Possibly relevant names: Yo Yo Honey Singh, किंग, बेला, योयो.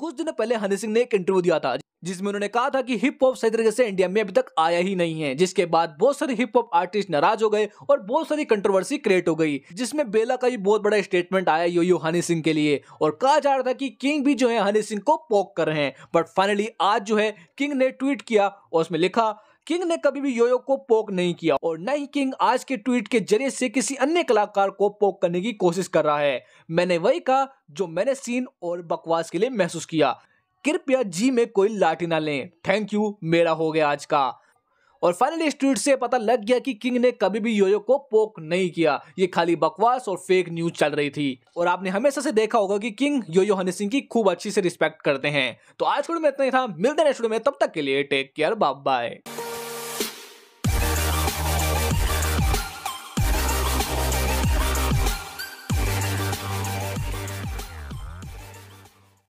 कुछ दिन पहले हनी सिंह ने एक इंटरव्यू दिया था जिसमें उन्होंने कहा था कि हिप हॉप सही तरीके से इंडिया में अभी तक आया ही नहीं है, जिसके बाद बहुत सारे हिप हॉप आर्टिस्ट नाराज हो गए और बहुत सारी कंट्रोवर्सी क्रिएट हो गई, जिसमें बेला का भी बहुत बड़ा स्टेटमेंट आया योयो हनी सिंह के लिए और कहा जा रहा था कि किंग भी जो है हनी सिंह को पोक कर रहे हैं। बट फाइनली आज जो है किंग ने ट्वीट किया और उसमें लिखा किंग ने कभी भी योयो को पोक नहीं किया और न ही किंग आज के ट्वीट के जरिए से किसी अन्य कलाकार को पोक करने की कोशिश कर रहा है। मैंने वही कहा जो मैंने सीन और बकवास के लिए महसूस किया। कृपया जी में कोई लाठी ना लें। थैंक यू, मेरा हो गया आज का। और फाइनली इस ट्वीट से पता लग गया कि किंग ने कभी भी योयो को पोक नहीं किया, ये खाली बकवास और फेक न्यूज चल रही थी। और आपने हमेशा से देखा होगा कि किंग योयो हनी सिंह की खूब अच्छी से रिस्पेक्ट करते हैं। तो आज के वीडियो में इतना ही था, मिलते हैं नेक्स्ट वीडियो में, तब तक के लिए टेक केयर, बाय बाय।